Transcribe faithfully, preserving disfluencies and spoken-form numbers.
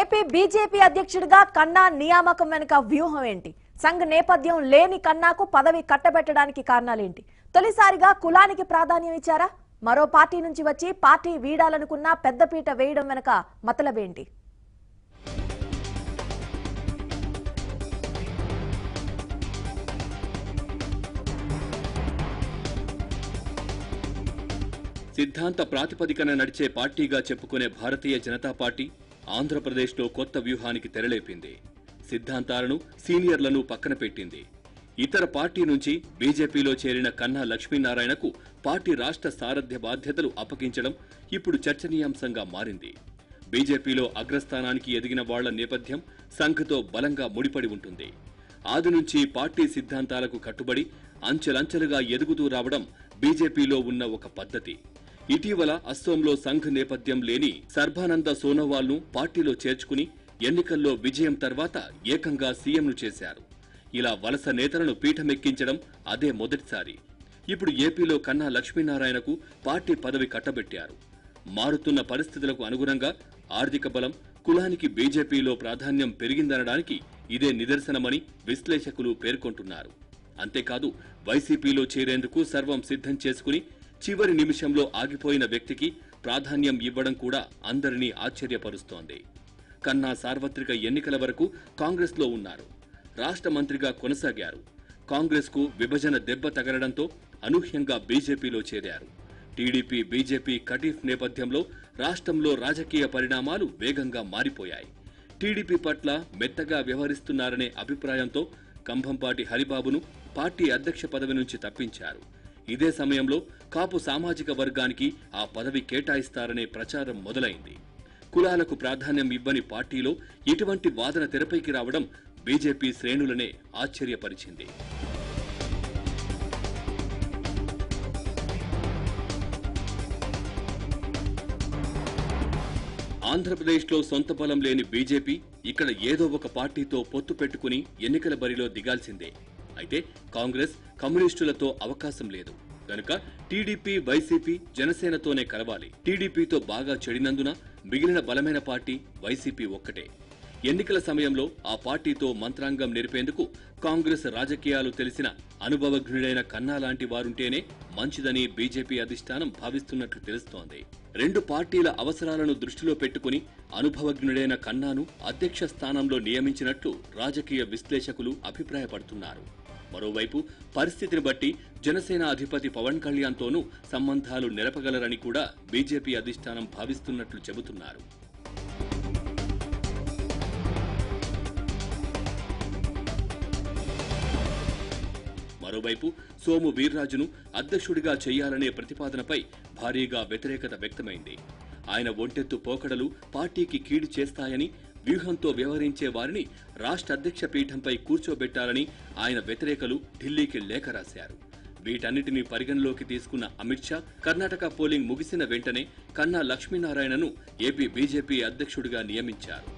AP BJP అధ్యక్షుడిగా కన్నా నియామకం వెనుక వ్యూహం ఏంటి? సంఘ నేపథ్యం లేని కన్నాకు పదవి కట్టబెట్టడానికి కారణాలేంటి? తొలిసారిగా కులానికి ప్రాధాన్యం ఇచ్చారా? మరో పార్టీ నుంచి వచ్చి పార్టీ వీడాలనుకున్న పెద్దపీట వేయడం వెనుక మతలబేంటి? సిద్ధాంత ప్రాతిపదికన నడిచే పార్టీగా చెప్పుకునే భారతీయ జనతా పార్టీ ఆంధ్రప్రదేశ్లో కొత్త వ్యూహానికి తెరలేపింది. సిద్ధాంతాలను, సీనియర్లను పక్కన పెట్టింది. ఇతర పార్టీ నుంచి బీజేపీలో చేరిన కన్నా లక్ష్మీనారాయణకు పార్టీ రాష్ట్ర సారథ్య బాధ్యతలు అప్పగించడం ఇప్పుడు చర్చనీయాంశంగా మారింది. బీజేపీలో అగ్రస్థానానికి ఎదిగిన వాళ్ల నేపథ్యం సంఘ్తో బలంగా ముడిపడి ఉంటుంది. ఆది నుంచి పార్టీ సిద్ధాంతాలకు కట్టుబడి అంచెలంచెలుగా ఎదుగుతూ రావడం బీజేపీలో ఉన్న ఒక పద్ధతి. ఇటీవల అస్సోంలో సంఘ్ నేపథ్యం లేని సర్బానంద సోనోవాల్ను పార్టీలో చేర్చుకుని ఎన్నికల్లో విజయం తర్వాత ఏకంగా సీఎంను చేశారు. ఇలా వలస నేతలను పీఠమెక్కించడం అదే మొదటిసారి. ఇప్పుడు ఏపీలో కన్నా లక్ష్మీనారాయణకు పార్టీ పదవి కట్టబెట్టారు. మారుతున్న పరిస్థితులకు అనుగుణంగా ఆర్థిక బలం, కులానికి బీజేపీలో ప్రాధాన్యం పెరిగిందనడానికి ఇదే నిదర్శనమని విశ్లేషకులు పేర్కొంటున్నారు. అంతేకాదు, వైసీపీలో చేరేందుకు సర్వం సిద్ధం చేసుకుని చివరి నిమిషంలో ఆగిపోయిన వ్యక్తికి ప్రాధాన్యం ఇవ్వడం కూడా అందరినీ ఆశ్చర్యపరుస్తోంది. కన్నా సార్వత్రిక ఎన్నికల వరకు కాంగ్రెస్లో ఉన్నారు. రాష్ట్ర మంత్రిగా కొనసాగారు. కాంగ్రెస్కు విభజన దెబ్బ తగలడంతో అనూహ్యంగా బీజేపీలో చేరారు. టీడీపీ బీజేపీ కటీఫ్ నేపథ్యంలో రాష్ట్రంలో రాజకీయ పరిణామాలు వేగంగా మారిపోయాయి. టీడీపీ పట్ల మెత్తగా వ్యవహరిస్తున్నారనే అభిప్రాయంతో కంభంపాటి హరిబాబును పార్టీ అధ్యక్ష పదవి నుంచి తప్పించారు. ఇదే సమయంలో కాపు సామాజిక వర్గానికి ఆ పదవి కేటాయిస్తారనే ప్రచారం మొదలైంది. కులాలకు ప్రాధాన్యం ఇవ్వని పార్టీలో ఇటువంటి వాదన తెరపైకి రావడం బీజేపీ శ్రేణులనే ఆశ్చర్యపరిచింది. ఆంధ్రప్రదేశ్లో సొంత బలం లేని బీజేపీ ఇక్కడ ఏదో ఒక పార్టీతో పొత్తు పెట్టుకుని ఎన్నికల బరిలో దిగాల్సిందే. అయితే కాంగ్రెస్, కమ్యూనిస్టులతో అవకాశం లేదు కనుక టీడీపీ, వైసీపీ, జనసేనతోనే కలవాలి. టీడీపీతో బాగా చెడినందున మిగిలిన బలమైన పార్టీ వైసీపీ ఒక్కటే. ఎన్నికల సమయంలో ఆ పార్టీతో మంత్రాంగం నేర్పేందుకు కాంగ్రెస్ రాజకీయాలు తెలిసిన అనుభవజ్ఞుడైన కన్నా లాంటి వారుంటేనే మంచిదని బీజేపీ అధిష్టానం భావిస్తున్నట్లు తెలుస్తోంది. రెండు పార్టీల అవసరాలను దృష్టిలో పెట్టుకుని అనుభవజ్ఞుడైన కన్నాను అధ్యక్ష స్థానంలో నియమించినట్లు రాజకీయ విశ్లేషకులు అభిప్రాయపడుతున్నారు. మరోవైపు పరిస్థితిని బట్టి జనసేన అధిపతి పవన్ కళ్యాణ్తోనూ సంబంధాలు నెరపగలరని కూడా బీజేపీ అధిష్టానం భావిస్తున్నట్లు చెబుతున్నారు. మరోవైపు సోము వీర్రాజును అధ్యక్షుడిగా చేయాలనే ప్రతిపాదనపై భారీగా వ్యతిరేకత వ్యక్తమైంది. ఆయన ఒంటెత్తు పోకడలు పార్టీకి కీడు చేస్తాయని, వ్యూహంతో వ్యవహరించే వారిని రాష్ట్ర అధ్యక్ష పీఠంపై కూర్చోబెట్టాలని ఆయన వ్యతిరేకలు ఢిల్లీకి లేఖ రాశారు. వీటన్నిటినీ పరిగణలోకి తీసుకున్న అమిత్ షా కర్ణాటక పోలింగ్ ముగిసిన వెంటనే కన్నా లక్ష్మీనారాయణను ఏపీ బీజేపీ అధ్యక్షుడిగా నియమించారు.